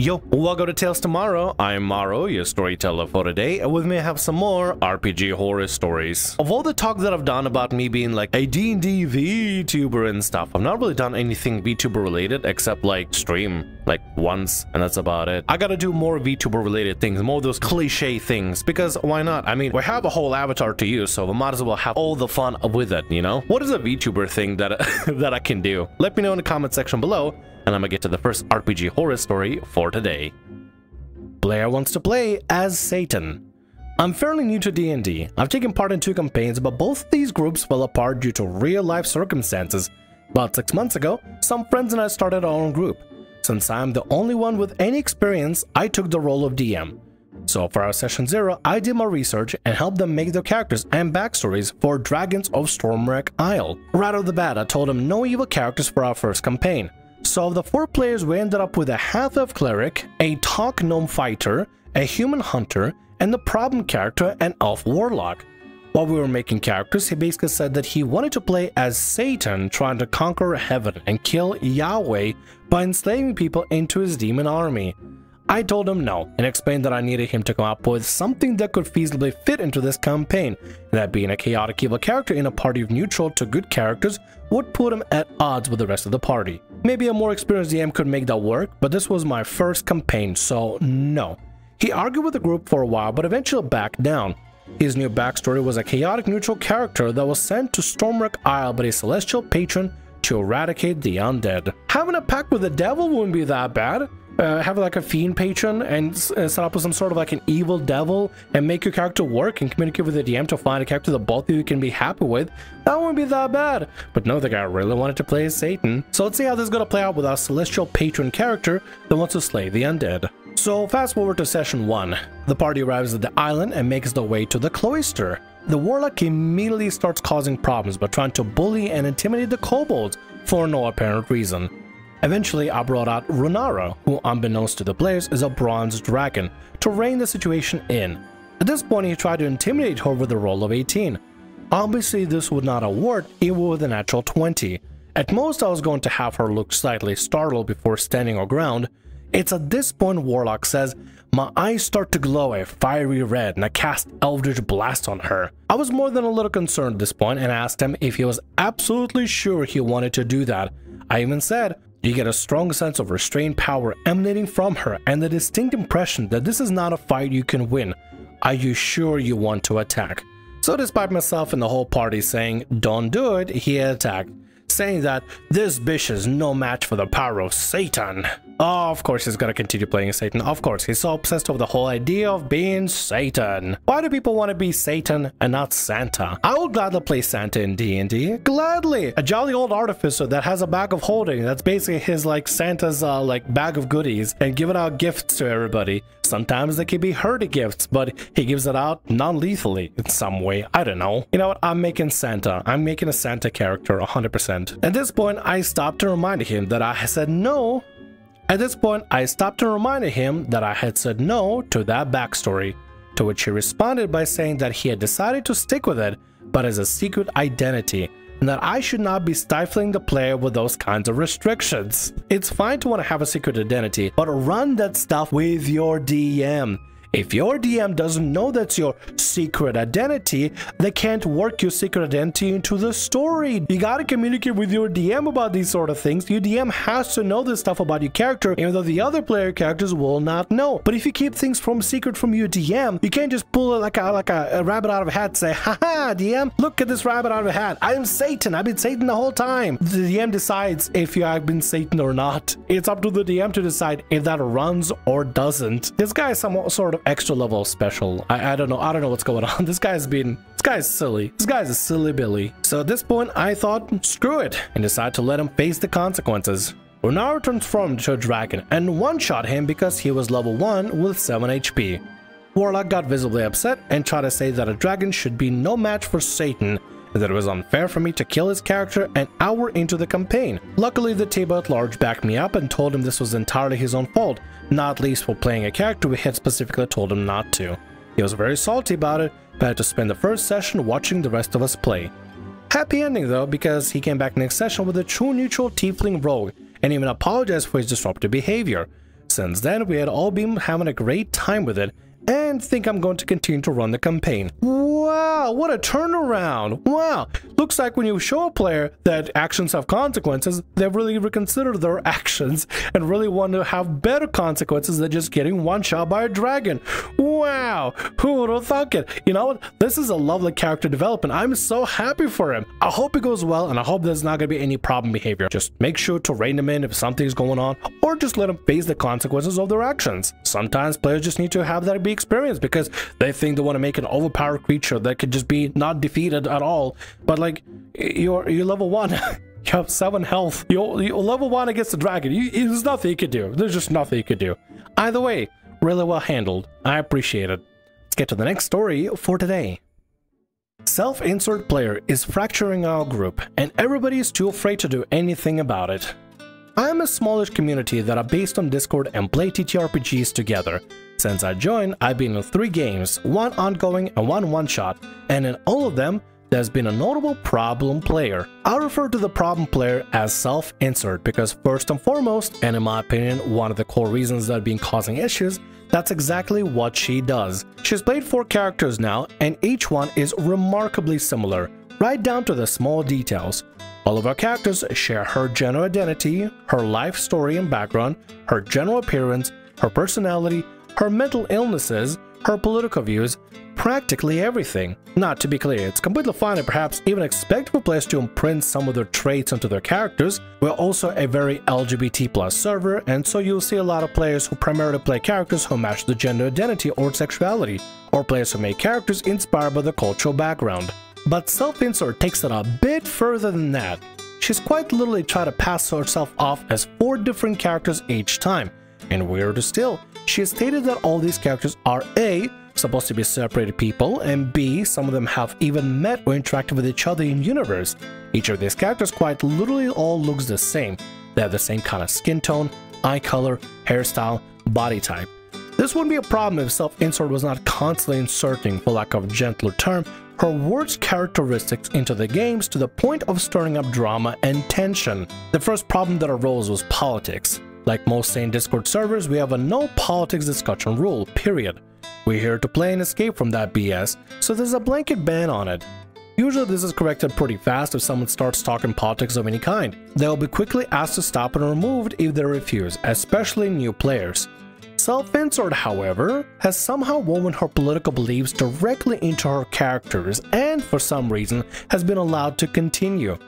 Yo, welcome to Tales Tomorrow. I'm Maro, your storyteller for today, and with me I have some more RPG horror stories. Of all the talk that I've done about me being like a D&D VTuber and stuff, I've not really done anything VTuber related except like stream, like once, and that's about it. I gotta do more VTuber related things, more of those cliche things, because why not? I mean, we have a whole avatar to use, so we might as well have all the fun with it, you know? What is a VTuber thing that, I can do? Let me know in the comment section below. And I'm gonna get to the first RPG horror story for today. Player wants to play as Satan. I'm fairly new to D&D. I've taken part in 2 campaigns, but both these groups fell apart due to real-life circumstances. About 6 months ago, some friends and I started our own group. Since I'm the only one with any experience, I took the role of DM. So for our session 0, I did my research and helped them make their characters and backstories for Dragons of Stormwreck Isle. Right off the bat, I told them no evil characters for our first campaign. So of the 4 players, we ended up with a half-elf cleric, a talk gnome fighter, a human hunter, and the problem character, an elf warlock. While we were making characters, he basically said that he wanted to play as Satan trying to conquer heaven and kill Yahweh by enslaving people into his demon army. I told him no and explained that I needed him to come up with something that could feasibly fit into this campaign, and that being a chaotic evil character in a party of neutral to good characters would put him at odds with the rest of the party. Maybe a more experienced DM could make that work, but this was my first campaign, so no. He argued with the group for a while, but eventually backed down. His new backstory was a chaotic neutral character that was sent to Stormwreck Isle by a celestial patron to eradicate the undead. Having a pact with the devil wouldn't be that bad. Have like a fiend patron and set up with some sort of like an evil devil and make your character work and communicate with the DM to find a character that both of you can be happy with. That wouldn't be that bad. But no, the guy really wanted to play as Satan. So let's see how this is going to play out with our celestial patron character that wants to slay the undead. So fast forward to session 1. The party arrives at the island and makes their way to the cloister. The warlock immediately starts causing problems by trying to bully and intimidate the kobolds for no apparent reason. Eventually, I brought out Runara, who, unbeknownst to the players, is a bronze dragon, to rein the situation in. At this point, he tried to intimidate her with a roll of 18. Obviously, this would not have worked even with a natural 20. At most, I was going to have her look slightly startled before standing her ground. It's at this point Warlock says, "My eyes start to glow a fiery red and I cast Eldritch Blast on her." I was more than a little concerned at this point and asked him if he was absolutely sure he wanted to do that. I even said, "You get a strong sense of restrained power emanating from her and the distinct impression that this is not a fight you can win. Are you sure you want to attack?" So despite myself and the whole party saying, "Don't do it," he attacked, saying that this bitch is no match for the power of Satan. Oh, of course he's gonna continue playing as Satan. Of course, he's so obsessed with the whole idea of being Satan. Why do people want to be Satan and not Santa? I will gladly play Santa in D&D. Gladly! A jolly old artificer that has a bag of holding. That's basically his, like, Santa's, like, bag of goodies, and giving out gifts to everybody. Sometimes they can be hurty gifts, but he gives it out non-lethally in some way. I don't know. You know what? I'm making Santa. I'm making a Santa character, 100%. At this point, I stopped to remind him that I said no. To that backstory, to which he responded by saying that he had decided to stick with it, but as a secret identity, and that I should not be stifling the player with those kinds of restrictions. It's fine to want to have a secret identity, but run that stuff with your DM. If your DM doesn't know that's your secret identity, they can't work your secret identity into the story. You gotta communicate with your DM about these sort of things. Your DM has to know this stuff about your character, even though the other player characters will not know. But if you keep things from secret from your DM, you can't just pull it like a rabbit out of a hat and say, "Haha, DM, look at this rabbit out of a hat. I am Satan. I've been Satan the whole time." The DM decides if you have been Satan or not. It's up to the DM to decide if that runs or doesn't. This guy is some sort of extra level special. I don't know. I don't know what's going on. This guy's silly. This guy's a silly Billy. So at this point, I thought, screw it, and decided to let him face the consequences. Runara transformed to a dragon and one-shot him because he was level 1 with 7 HP. Warlock got visibly upset and tried to say that a dragon should be no match for Satan, and that it was unfair for me to kill his character an hour into the campaign. Luckily, the table at large backed me up and told him this was entirely his own fault, not least for playing a character we had specifically told him not to. He was very salty about it, but had to spend the first session watching the rest of us play. Happy ending though, because he came back next session with a true neutral tiefling rogue, and even apologized for his disruptive behavior. Since then, we had all been having a great time with it, and think I'm going to continue to run the campaign. Wow, what a turnaround! Wow, looks like when you show a player that actions have consequences, they really reconsider their actions and really want to have better consequences than just getting one shot by a dragon. Wow, who would have thunk it? You know what? This is a lovely character development. I'm so happy for him. I hope it goes well, and I hope there's not going to be any problem behavior. Just make sure to rein them in if something's going on, or just let them face the consequences of their actions. Sometimes players just need to have that be experienced because they think they want to make an overpowered creature that could just be not defeated at all. But like, you're level 1, you have 7 health, you're level 1 against the dragon. There's nothing you could do. There's just nothing you could do. Either way, really well handled. I appreciate it. Let's get to the next story for today. Self-insert player is fracturing our group, and everybody is too afraid to do anything about it. I am a smallish community that are based on Discord and play TTRPGs together. Since I joined, I've been in 3 games, 1 ongoing and 1 one-shot, and in all of them, there's been a notable problem player. I refer to the problem player as self-insert because first and foremost, and in my opinion, one of the core reasons that have been causing issues, that's exactly what she does. She's played 4 characters now, and each one is remarkably similar, right down to the small details. All of our characters share her general identity, her life story and background, her general appearance, her personality, her mental illnesses, her political views, practically everything. Now, to be clear, it's completely fine and perhaps even expectable players to imprint some of their traits onto their characters. We're also a very LGBT+ server, and so you'll see a lot of players who primarily play characters who match the gender identity or sexuality, or players who make characters inspired by their cultural background. But self-insert takes it a bit further than that. She's quite literally tried to pass herself off as 4 different characters each time. And weirder still, she has stated that all these characters are A, supposed to be separated people, and B, some of them have even met or interacted with each other in universe. Each of these characters quite literally all looks the same. They have the same kind of skin tone, eye color, hairstyle, body type. This wouldn't be a problem if self-insert was not constantly inserting, for lack of a gentler term, her worst characteristics into the games to the point of stirring up drama and tension. The first problem that arose was politics. Like most sane Discord servers, we have a no politics discussion rule, period. We're here to play and escape from that BS, so there's a blanket ban on it. Usually this is corrected pretty fast if someone starts talking politics of any kind. They'll be quickly asked to stop and removed if they refuse, especially new players. Self-insert, however, has somehow woven her political beliefs directly into her characters and, for some reason, has been allowed to continue.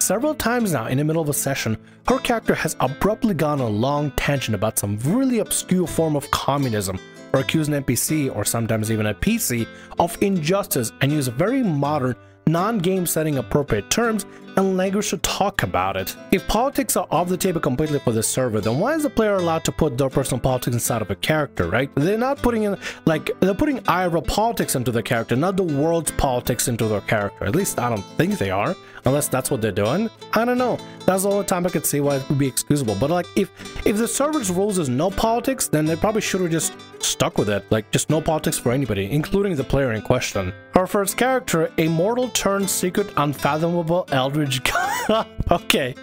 Several times now, in the middle of a session, her character has abruptly gone on a long tangent about some really obscure form of communism, or accused an NPC, or sometimes even a PC, of injustice and used very modern, non-game setting appropriate terms and language to talk about it. If politics are off the table completely for this server, then why is the player allowed to put their personal politics inside of a character, right? They're not putting in, like, they're putting IRA politics into their character, not the world's politics into their character. At least I don't think they are, unless that's what they're doing. I don't know. That's the only time I could see why it would be excusable. But like, if the server's rules is no politics, then they probably should have just stuck with it, like just no politics for anybody, including the player in question. Her first character, a mortal turned secret, unfathomable eldritch god. Okay,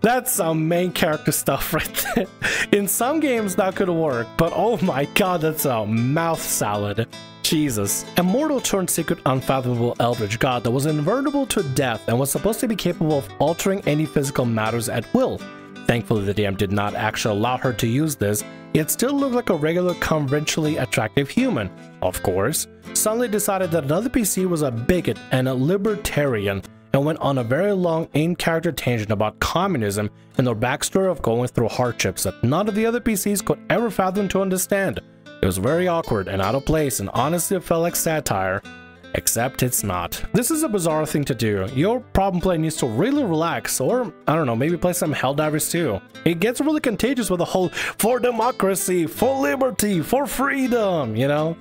that's some main character stuff right there. In some games that could work, but oh my god, that's a mouth salad. Jesus. A mortal turned secret, unfathomable eldritch god that was invulnerable to death and was supposed to be capable of altering any physical matters at will. Thankfully, the DM did not actually allow her to use this, yet still looked like a regular, conventionally attractive human. Of course, suddenly decided that another PC was a bigot and a libertarian, and went on a very long in-character tangent about communism and their backstory of going through hardships that none of the other PCs could ever fathom to understand. It was very awkward and out of place, and honestly it felt like satire. Except it's not. This is a bizarre thing to do. Your problem player needs to really relax, or I don't know, maybe play some Helldivers too. It gets really contagious with the whole for democracy, for liberty, for freedom, you know?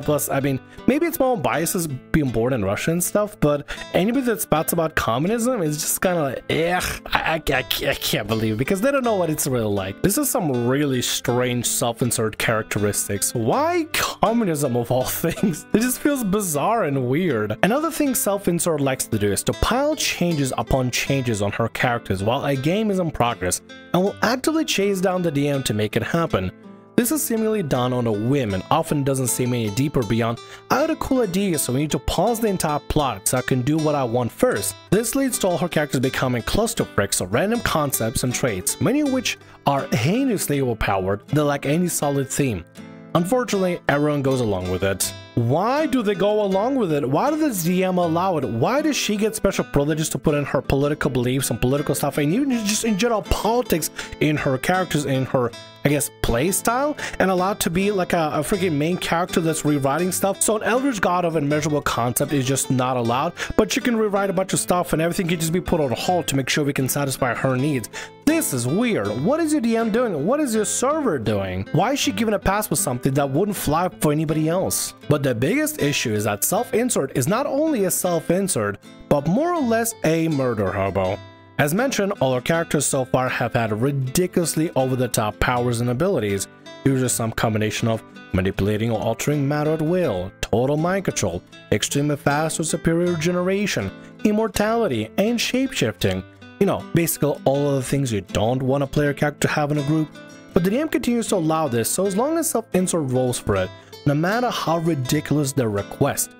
Plus, I mean, maybe it's my own biases being born in Russia and stuff, but anybody that spouts about communism is just kind of like, I can't believe it, because they don't know what it's really like. This is some really strange self-insert characteristics. Why communism of all things? It just feels bizarre and weird. Another thing self-insert likes to do is to pile changes upon changes on her characters while a game is in progress, and will actively chase down the DM to make it happen. This is seemingly done on a whim and often doesn't seem any deeper beyond, I had a cool idea, so we need to pause the entire plot so I can do what I want first. This leads to all her characters becoming clusterfucks of random concepts and traits, many of which are heinously overpowered, they lack any solid theme. Unfortunately, everyone goes along with it. Why do they go along with it? Why does the DM allow it? Why does she get special privileges to put in her political beliefs and political stuff, and even just in general politics in her characters, in her, I guess, play style, and allowed to be like a freaking main character that's rewriting stuff? So an Eldritch God of immeasurable concept is just not allowed, but she can rewrite a bunch of stuff and everything can just be put on hold to make sure we can satisfy her needs. This is weird. What is your DM doing? What is your server doing? Why is she giving a pass with something that wouldn't fly for anybody else? But the biggest issue is that self-insert is not only a self-insert, but more or less a murder hobo. As mentioned, all our characters so far have had ridiculously over-the-top powers and abilities, usually some combination of manipulating or altering matter at will, total mind control, extremely fast or superior regeneration, immortality, and shapeshifting. You know, basically all of the things you don't want a player character to have in a group. But the DM continues to allow this, so as long as self-insert rolls for it, no matter how ridiculous their request.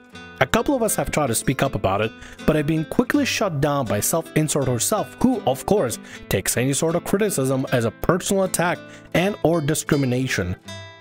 A couple of us have tried to speak up about it, but have been quickly shut down by self-insert herself, who, of course, takes any sort of criticism as a personal attack and or discrimination.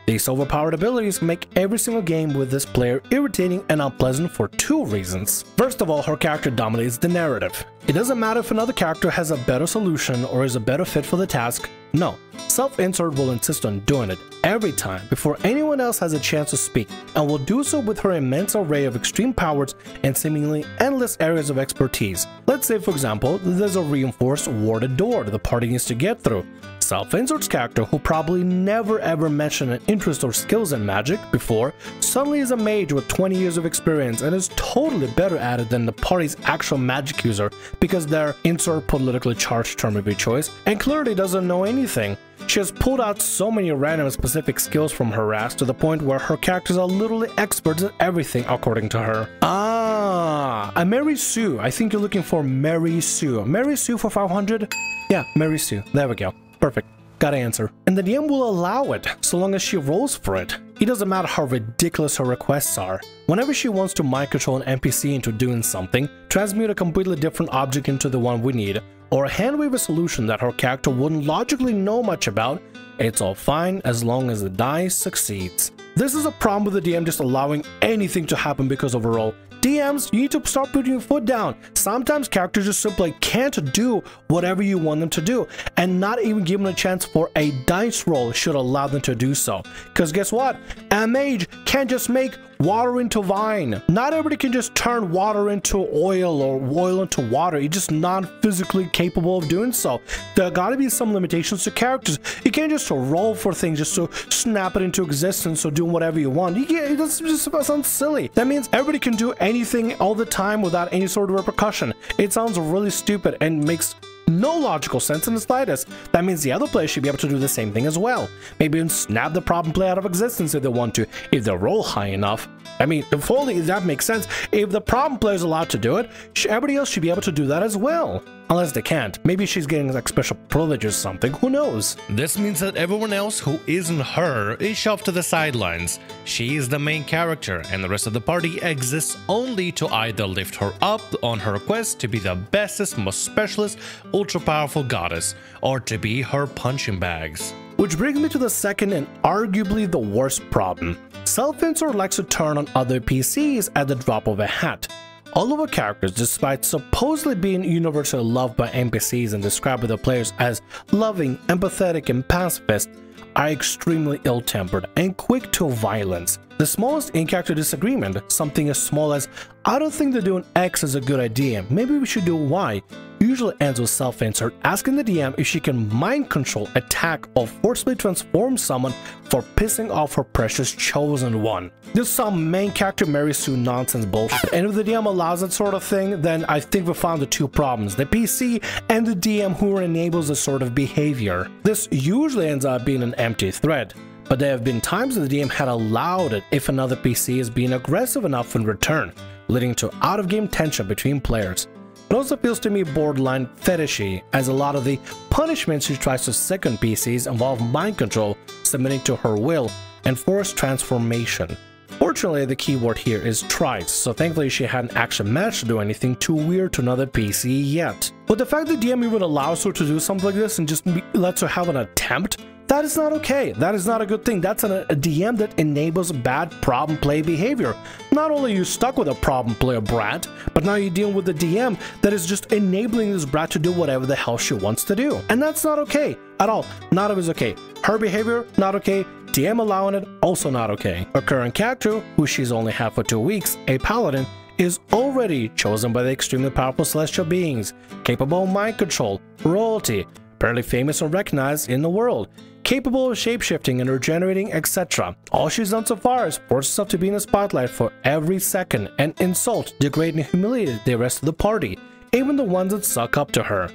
These overpowered abilities make every single game with this player irritating and unpleasant for two reasons. First of all, her character dominates the narrative. It doesn't matter if another character has a better solution or is a better fit for the task. No, self-insert will insist on doing it every time before anyone else has a chance to speak, and will do so with her immense array of extreme powers and seemingly endless areas of expertise. Let's say, for example, there's a reinforced warded door the party needs to get through. Self-insert's character, who probably never ever mentioned an interest or skills in magic before, suddenly is a mage with 20 years of experience and is totally better at it than the party's actual magic user because they're insert politically charged term of your choice, and clearly doesn't know anything. She has pulled out so many random specific skills from her ass to the point where her characters are literally experts at everything, according to her. A Mary Sue. I think you're looking for Mary Sue. Mary Sue for 500? Yeah, Mary Sue. There we go. Perfect. Gotta answer. And the DM will allow it, so long as she rolls for it. It doesn't matter how ridiculous her requests are. Whenever she wants to mind control an NPC into doing something, transmute a completely different object into the one we need, or handwave a solution that her character wouldn't logically know much about, it's all fine as long as the die succeeds. This is a problem with the DM just allowing anything to happen because of a roll. DMs, you need to start putting your foot down. Sometimes characters just simply can't do whatever you want them to do, and not even given a chance for a dice roll should allow them to do so. Because guess what? A mage can't just make water into wine. Not everybody can just turn water into oil or oil into water. You're just not physically capable of doing so. There gotta be some limitations to characters. You can't just roll for things just to snap it into existence or do whatever you want. It just sounds silly. That means everybody can do anything all the time without any sort of repercussion. It sounds really stupid and makes no logical sense in the slightest. That means the other player should be able to do the same thing as well. Maybe even snap the problem play out of existence if they want to, if they roll high enough. I mean, if only that makes sense. If the problem player is allowed to do it, everybody else should be able to do that as well. Unless they can't. Maybe she's getting like special privilege or something, who knows? This means that everyone else who isn't her is shoved to the sidelines. She is the main character, and the rest of the party exists only to either lift her up on her quest to be the bestest, most specialist, ultra-powerful goddess, or to be her punching bags. Which brings me to the second and arguably the worst problem. Self-insert likes to turn on other PCs at the drop of a hat. All of our characters, despite supposedly being universally loved by NPCs and described by the players as loving, empathetic, and pacifist, are extremely ill-tempered and quick to violence. The smallest in-character disagreement, something as small as, I don't think they're doing X is a good idea, maybe we should do Y, usually ends with self-insert, asking the DM if she can mind control, attack, or forcibly transform someone for pissing off her precious chosen one. This is some main character Mary Sue nonsense bullshit, and if the DM allows that sort of thing, then I think we found the two problems, the PC and the DM who enables this sort of behavior. This usually ends up being an empty thread, but there have been times that the DM had allowed it if another PC has been aggressive enough in return, leading to out-of-game tension between players. It also feels to me borderline fetishy, as a lot of the punishments she tries to second PCs involve mind control, submitting to her will, and forced transformation. Fortunately, the keyword here is tries, so thankfully she hadn't actually managed to do anything too weird to another PC yet. But the fact that DM even allows her to do something like this and just lets her have an attempt, that is not okay. That is not a good thing. That's a DM that enables bad problem play behavior. Not only are you stuck with a problem player brat, but now you're dealing with a DM that is just enabling this brat to do whatever the hell she wants to do. And that's not okay at all. Not always okay. Her behavior, not okay. DM allowing it, also not okay. Her current character, who she's only had for 2 weeks, a paladin, is already chosen by the extremely powerful celestial beings, capable of mind control, royalty, apparently famous and recognized in the world, capable of shapeshifting and regenerating, etc. All she's done so far is force herself to be in the spotlight for every second and insult, degrade, and humiliate the rest of the party, even the ones that suck up to her.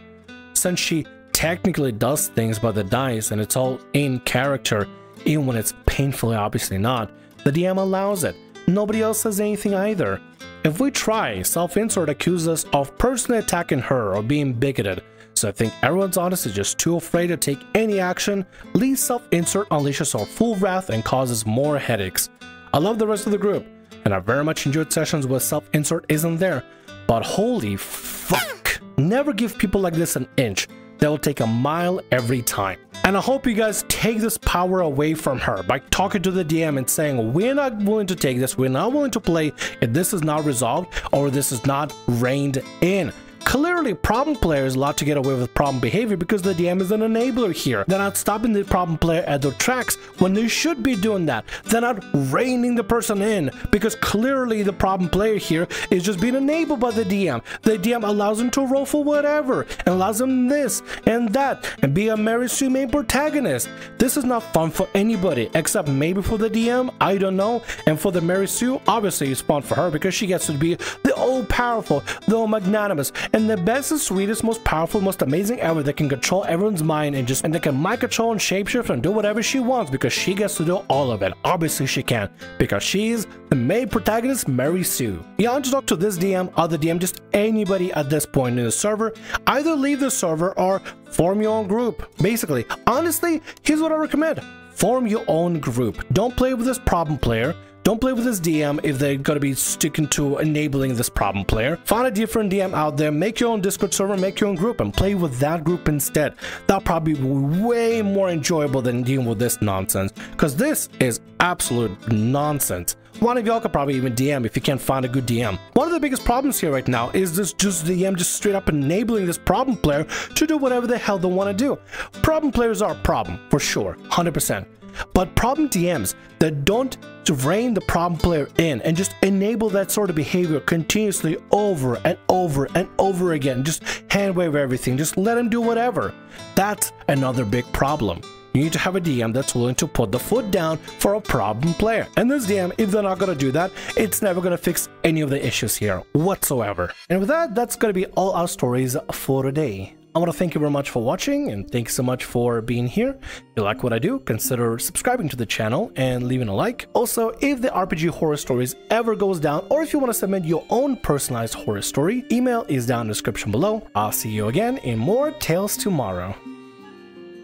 Since she technically does things by the dice and it's all in character, even when it's painfully obviously not, the DM allows it. Nobody else says anything either. If we try, self-insert accuses us of personally attacking her or being bigoted. So I think everyone's honestly just too afraid to take any action, least self-insert unleashes our full wrath and causes more headaches. I love the rest of the group, and I very much enjoyed sessions where self-insert isn't there, but holy fuck! Never give people like this an inch. They will take a mile every time. And I hope you guys take this power away from her by talking to the DM and saying, we're not willing to take this, we're not willing to play if this is not resolved or this is not reined in. Clearly, problem players allow to get away with problem behavior because the DM is an enabler here. They're not stopping the problem player at their tracks when they should be doing that. They're not reining the person in because clearly the problem player here is just being enabled by the DM. The DM allows them to roll for whatever and allows them this and that and be a Mary Sue main protagonist. This is not fun for anybody except maybe for the DM, I don't know. And for the Mary Sue, obviously it's fun for her because she gets to be the all-powerful, the all-magnanimous, and the best and sweetest, most powerful, most amazing ever that can control everyone's mind and they can mind control and shapeshift and do whatever she wants because she gets to do all of it. Obviously she can because she's the main protagonist, Mary Sue. You want to talk to this DM, other DM, just anybody at this point in the server. Either leave the server or form your own group. Basically, honestly, here's what I recommend. Form your own group. Don't play with this problem player. Don't play with this DM if they're going to be sticking to enabling this problem player. Find a different DM out there, make your own Discord server, make your own group, and play with that group instead. That'll probably be way more enjoyable than dealing with this nonsense, because this is absolute nonsense. One of y'all could probably even DM if you can't find a good DM. One of the biggest problems here right now is this just DM just straight up enabling this problem player to do whatever the hell they want to do. Problem players are a problem, for sure, 100%. But problem DMs that don't rein the problem player in and just enable that sort of behavior continuously over and over and over again, just hand wave everything, just let him do whatever, that's another big problem. You need to have a DM that's willing to put the foot down for a problem player. And this DM, if they're not going to do that, it's never going to fix any of the issues here whatsoever. And with that, that's going to be all our stories for today. I want to thank you very much for watching, and thanks so much for being here. If you like what I do, consider subscribing to the channel and leaving a like. Also, if the RPG Horror Stories ever goes down, or if you want to submit your own personalized horror story, email is down in the description below. I'll see you again in more Tales tomorrow.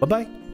Bye-bye.